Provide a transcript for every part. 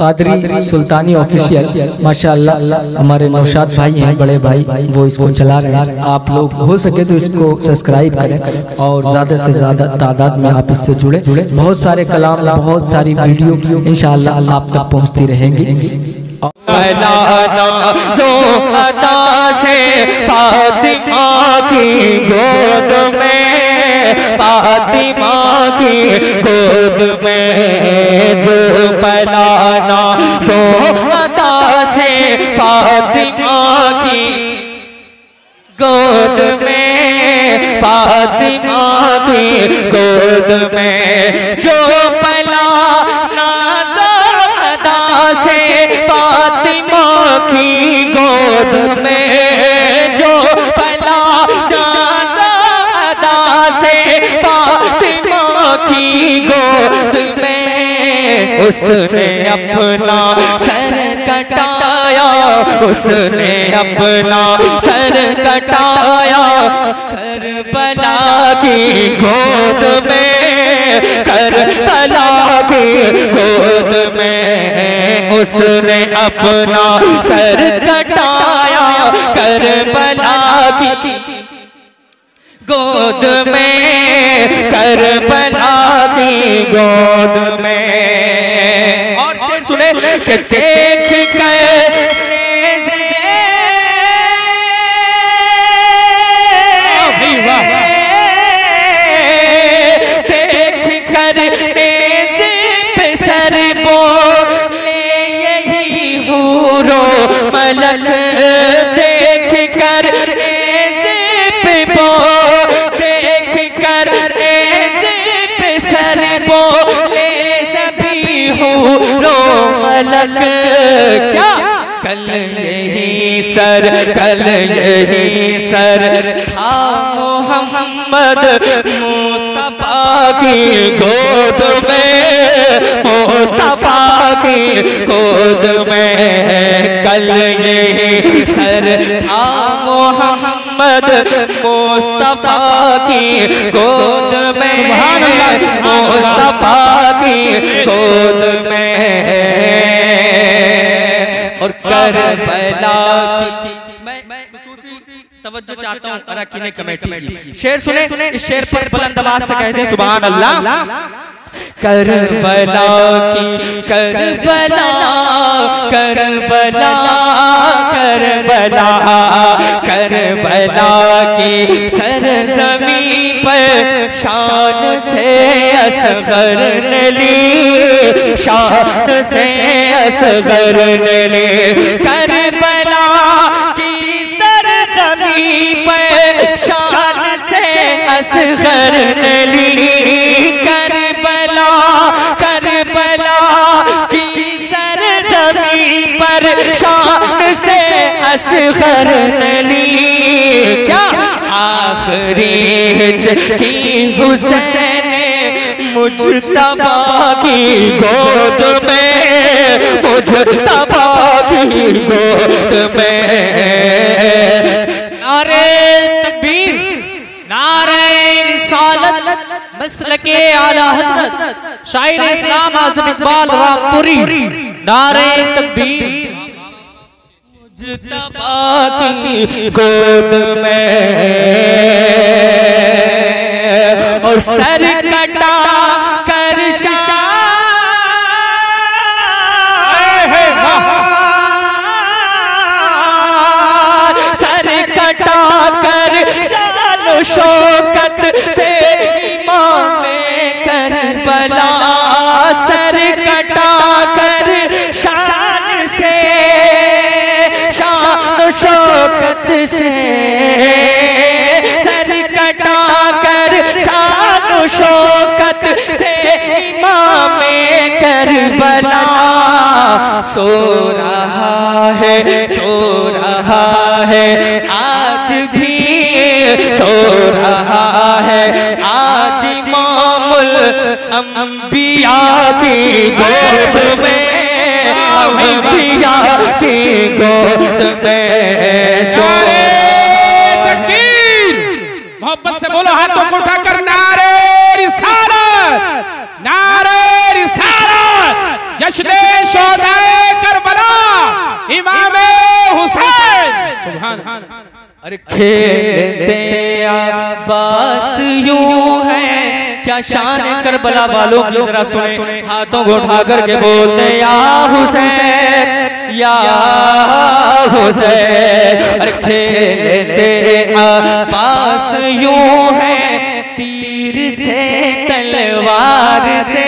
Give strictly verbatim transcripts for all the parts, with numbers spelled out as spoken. कादरी सुल्तानी official माशाल्लाह हमारे नौशाद भाई हैं, बड़े भाई वो इसको चला रहे हैं। आप लोग हो सके तो इसको सब्सक्राइब करें और ज़्यादा से ज़्यादा तादाद में आप इससे जुड़े। बहुत सारे कलाम, बहुत सारी वीडियो इंशाल्लाह आप तक पहुँचती रहेंगी। फातिमा की गोद में, फातिमा की गोद में जो पलाना सो अता से, फातिमा की गोद में, फातिमा की गोद में जो पलाना सो अता से, फातिमा की गोद में उसने अपना सर कटाया, उसने अपना सर कटाया करबला की गोद में, करबला की गोद में उसने अपना सर कटाया करबला की गोद में, करबला की गोद में। सुने के देख कर देख कर पे सर बोले यही हूरो मलक, देख कर पे बो देख कर पे सर बोले सभी हूरो मलक। क्या कल यही सर, कल यही सर था मोहम्मद मुस्तफा की गोद में, मुस्तफा की गोद में। कल यही सर था मोहम्मद मुस्तफा की गोद में, मुस्तफा की गोद में। और करबला की मैं तवज्जो चाहता हूँ अराकीन कमेटी की। शेर सुने, इस शेर पर बुलंद आवाज से कह दे सुभान अल्लाह। करबला की करबला करबला करबला करबला की सरजमी पर शान से असग़र ने ली, शान से असग़र ने ली। करबला की सरजमी पर शान से असग़र ने ली, करबला करबला की सरजमी पर शान से असग़र ने ली। क्या आखिरी की हुसैन मुज्तबा की गोद में, मुज्तबा की गोद में। नारे तकबीर, नारे रिसालत, मसलके आला हजरत शायर-ए-इस्लाम आज़म इक़बाल रामपुरी। नारे तकबीर, मुज्तबा की गोद में। और सर कटा कर शान, सर कटा कर शान शौकत से इमामे करबला, सर कटा कर शान से शान शौकत से, सर कटा कर शान शौकत से इमामे करबला। सो रहा है, सो रहा है आज भी, सो रहा है आज इमामुल अंबिया की गोद में, अंबिया की गोद में। सो मोहब्बत से बोलो हाथों को उठाकर नारे रिसालत, नारे रिसालत। जश्न शोदाए करबला इमामे हुसैन सुभान अरे खेलते अब्बास यूं है क्या शान करबला वालों की जरा सुने हाथों को उठा करके बोलते या हुसैन या हुसैन अरे खेलते अब्बास यूं है तीर से तलवार से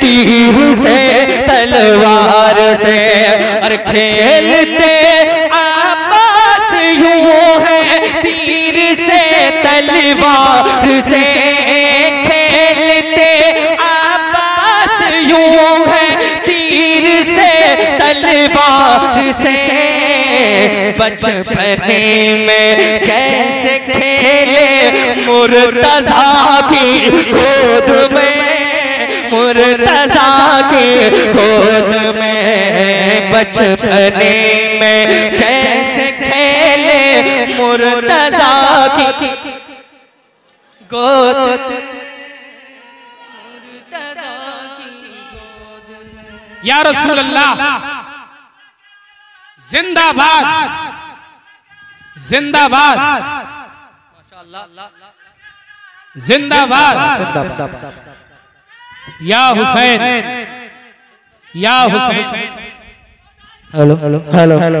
तीर से तलवार से अरे खेलते अब्बास यूं है तीर से तलवार से खेलते अब्बास यूं है तीर से तलवार से बचपने में जैसे खेले मुर्तज़ा की गोद में मुर्तज़ा की गोद में बचपने में जैसे खेले मुर्तज़ा की गोद मुर्तज़ा की गोद या रसूल अल्लाह जिंदाबाद जिंदाबाद जिंदाबाद या हुसैन या Hussain hello hello hello hello hello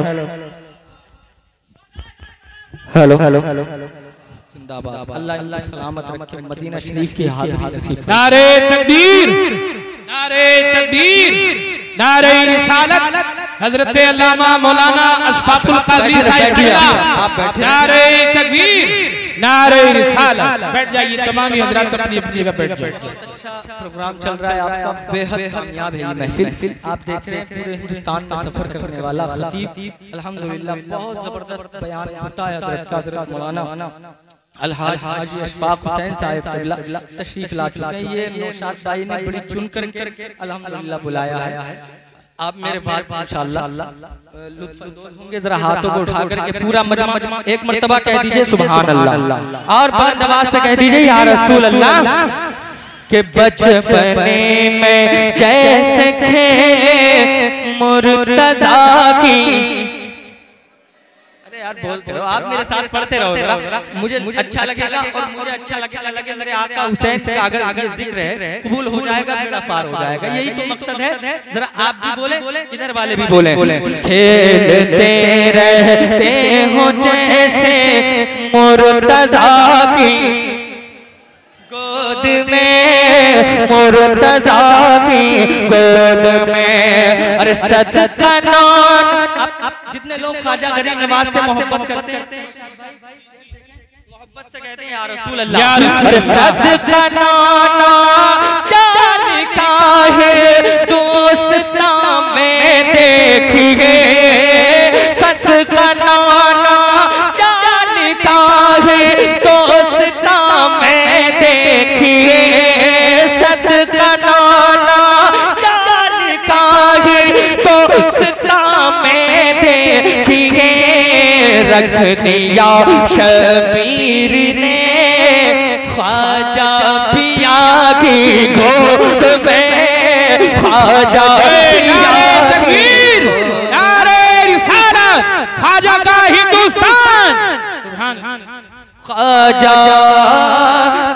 hello hello जिंदाबाद अल्लाह सलामत रखे मदीना शरीफ की हाज़िरी नसीब नारे तकबीर नारे तकबीर नारे रिसालत हजरत अल्लामा मौलाना अशफाकुल कादरी साहिब नारे तकबीर नारे रिसालत बैठ जाइए तमाम हजरत अपनी अपनी जगह बैठ जाइए। अच्छा प्रोग्राम चल रहा है आपका बेहद कामयाब है ये महफिल आप देख रहे हैं पूरे हिंदुस्तान में सफर करने वाला खतीब अल्हम्दुलिल्लाह बहुत जबरदस्त बयान होता है हजरत का हजरत मौलाना अलहाज हाजी अशफाक हुसैन साहिब करबला तशरीफ ला चुके हैं। ये नौशाद भाई ने बड़ी चुन करके अल्हम्दुलिल्लाह बुलाया है आप मेरे बात होंगे जरा हाथों को उठा करके पूरा मजमा एक मर्तबा कह दीजिए सुभान अल्लाह और बुलंद आवाज से कह दीजिए या रसूल अल्लाह के बचपने में जैसे खेले मुर्तज़ा की अरे यार बोलते रहो आप मेरे साथ पढ़ते रहो जरा मुझे अच्छा लगेगा और मुझे अच्छा लगेगा लगे मेरे आका हुसैन का अगर अगर जिक्र है कबूल हो जाएगा मेरा पार हो जाएगा यही तो मकसद है जरा आप भी बोले इधर वाले भी बोले खेलते रहते हो जैसे मुर्तज़ा की गोद में मुर्तज़ा की गोद में अरे सदका नाम जितने लोग खाजा गरीब नवाज से मोहब्बत करते हैं मोहब्बत से कहते हैं या रसूल अल्लाह अरे सदका नाम दोस्ता में देखिए सत का नाना जान का है दोस्ता में देखिए सत का नाना जान का है दोस्ता में देखिए रख दिया शबीर ने ख्वाजा पिया की गोद में खाजा तकबीर नारे रिसालत खाजा का हिंदुस्तान सुभान खाजा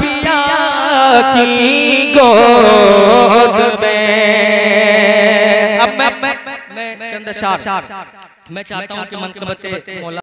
पिया की गोद में अब मैं मैं चंद शार मैं चाहता हूँ कि मनकबते मौला